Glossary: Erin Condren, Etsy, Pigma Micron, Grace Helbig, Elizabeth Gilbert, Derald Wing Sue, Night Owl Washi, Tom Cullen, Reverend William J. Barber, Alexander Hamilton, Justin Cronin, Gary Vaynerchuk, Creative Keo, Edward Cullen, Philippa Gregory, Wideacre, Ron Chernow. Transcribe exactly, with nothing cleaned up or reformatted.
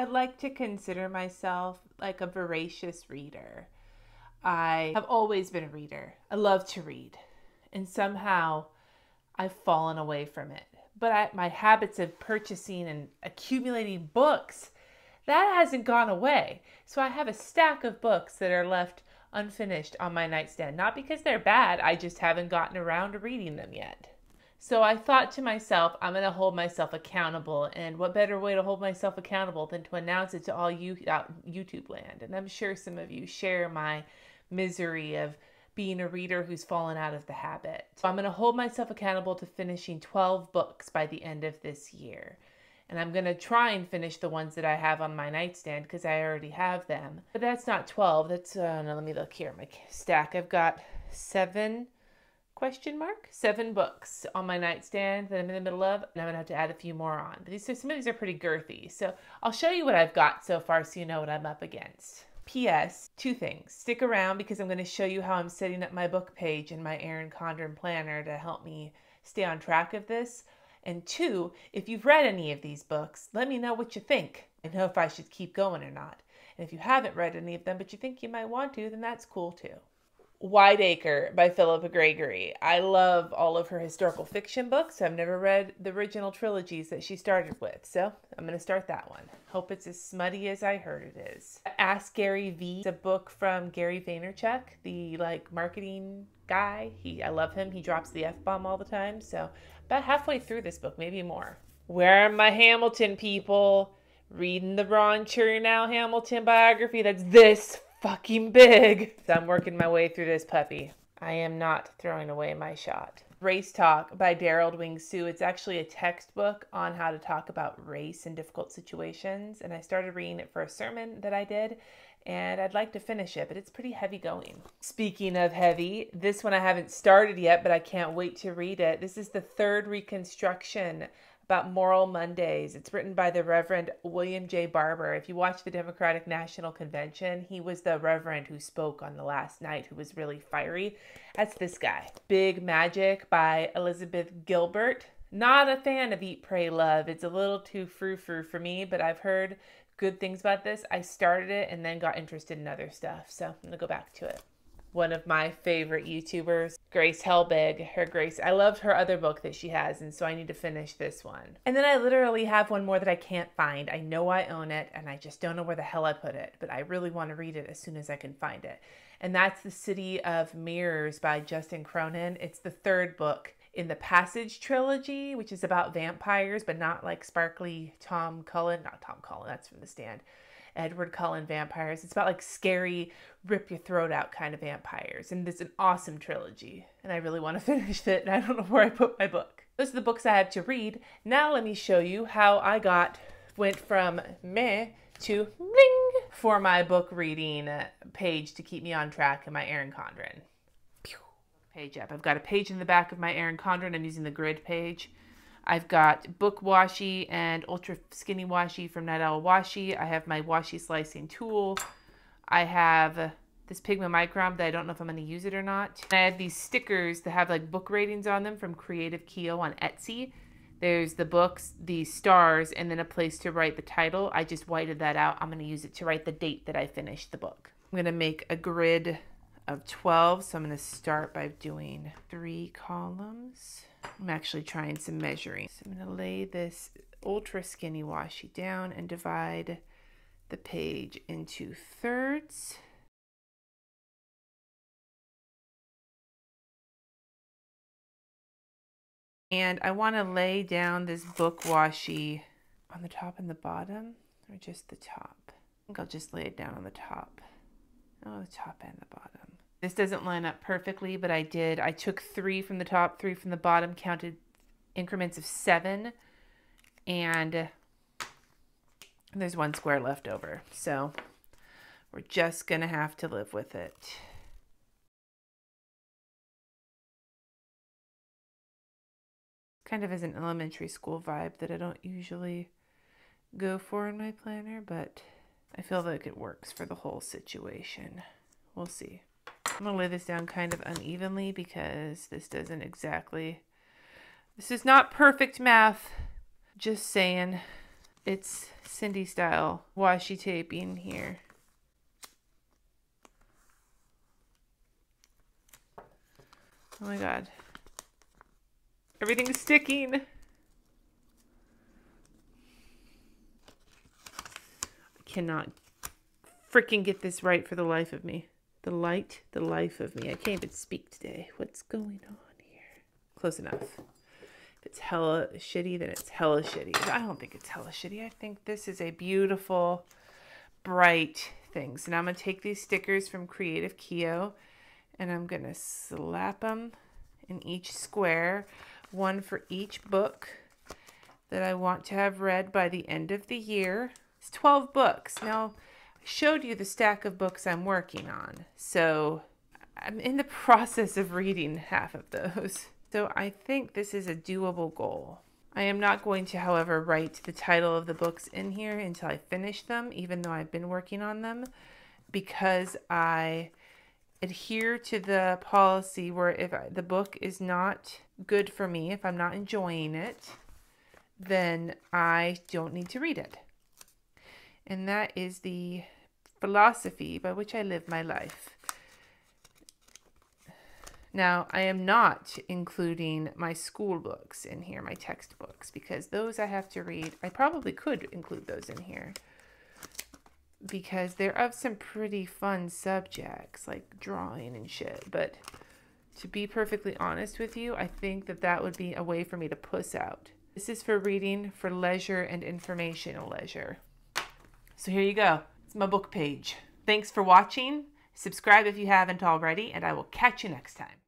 I like to consider myself like a voracious reader. I have always been a reader. I love to read, and somehow I've fallen away from it. But I, my habits of purchasing and accumulating books, that hasn't gone away. So I have a stack of books that are left unfinished on my nightstand. Not because they're bad, I just haven't gotten around to reading them yet. So I thought to myself, I'm going to hold myself accountable. And what better way to hold myself accountable than to announce it to all you out in YouTube land? And I'm sure some of you share my misery of being a reader who's fallen out of the habit. So I'm going to hold myself accountable to finishing twelve books by the end of this year. And I'm going to try and finish the ones that I have on my nightstand because I already have them. But that's not twelve. That's, uh, no, let me look here. My stack, I've got seven question mark, seven books on my nightstand that I'm in the middle of, and I'm gonna have to add a few more on. But these, so some of these are pretty girthy. So I'll show you what I've got so far so you know what I'm up against. P S Two things. Stick around because I'm gonna show you how I'm setting up my book page in my Erin Condren planner to help me stay on track of this. And two, if you've read any of these books, let me know what you think and know if I should keep going or not. And if you haven't read any of them, but you think you might want to, then that's cool too. Wideacre by Philippa Gregory. I love all of her historical fiction books. I've never read the original trilogies that she started with, so I'm going to start that one. Hope it's as smutty as I heard it is. Ask Gary V. It's a book from Gary Vaynerchuk, the like marketing guy. He, I love him. He drops the F-bomb all the time, so about halfway through this book, maybe more. Where are my Hamilton people? Reading the Ron Chernow Hamilton biography. That's this fucking big. So I'm working my way through this puppy. I am not throwing away my shot. Race Talk by Derald Wing Sue. It's actually a textbook on how to talk about race in difficult situations. And I started reading it for a sermon that I did, and I'd like to finish it, but it's pretty heavy going. Speaking of heavy, this one I haven't started yet, but I can't wait to read it. This is the third reconstruction about Moral Mondays. It's written by the Reverend William J. Barber. If you watch the Democratic National Convention, he was the Reverend who spoke on the last night, who was really fiery. That's this guy. Big Magic by Elizabeth Gilbert. Not a fan of Eat, Pray, Love. It's a little too frou-frou for me, but I've heard good things about this. I started it and then got interested in other stuff, so I'm gonna go back to it. One of my favorite YouTubers, Grace Helbig, her Grace. I loved her other book that she has, and so I need to finish this one. And then I literally have one more that I can't find. I know I own it, and I just don't know where the hell I put it, but I really want to read it as soon as I can find it. And that's The City of Mirrors by Justin Cronin. It's the third book in the Passage trilogy, which is about vampires, but not like sparkly Tom Cullen. Not Tom Cullen, that's from The Stand. Edward Cullen vampires. It's about like scary, rip your throat out kind of vampires. And it's an awesome trilogy. And I really want to finish it. And I don't know where I put my book. Those are the books I have to read. Now let me show you how I got, went from meh to bling for my book reading page to keep me on track in my Erin Condren. Pew. Page up. I've got a page in the back of my Erin Condren. I'm using the grid page. I've got Book Washi and Ultra Skinny Washi from Night Owl Washi. I have my washi slicing tool. I have this Pigma Micron, but I don't know if I'm going to use it or not. And I have these stickers that have like book ratings on them from Creative Keo on Etsy. There's the books, the stars, and then a place to write the title. I just whited that out. I'm going to use it to write the date that I finished the book. I'm going to make a grid of twelve, so I'm going to start by doing three columns. I'm actually trying some measuring. So I'm going to lay this ultra skinny washi down and divide the page into thirds. And I want to lay down this book washi on the top and the bottom, or just the top. I think I'll just lay it down on the top. Oh, the top and the bottom. This doesn't line up perfectly, but I did. I took three from the top, three from the bottom, counted increments of seven, and there's one square left over. So we're just gonna have to live with it. Kind of as an elementary school vibe that I don't usually go for in my planner, but I feel like it works for the whole situation. We'll see. I'm going to lay this down kind of unevenly because this doesn't exactly, this is not perfect math, just saying. It's Cindy style washi tape in here. Oh my God. Everything's sticking. I cannot freaking get this right for the life of me. The light, the life of me. I can't even speak today. What's going on here? Close enough. If it's hella shitty, then it's hella shitty. I don't think it's hella shitty. I think this is a beautiful, bright thing. So now I'm going to take these stickers from Creative Keo, and I'm going to slap them in each square, one for each book that I want to have read by the end of the year. It's twelve books. Now, I showed you the stack of books I'm working on, so I'm in the process of reading half of those. So I think this is a doable goal. I am not going to, however, write the title of the books in here until I finish them, even though I've been working on them, because I adhere to the policy where if I, the book is not good for me, if I'm not enjoying it, then I don't need to read it. And that is the philosophy by which I live my life. Now, I am not including my school books in here, my textbooks, because those I have to read. I probably could include those in here because they're of some pretty fun subjects like drawing and shit. But to be perfectly honest with you, I think that that would be a way for me to puss out. This is for reading for leisure and informational leisure. So here you go. It's my book page. Thanks for watching. Subscribe if you haven't already, and I will catch you next time.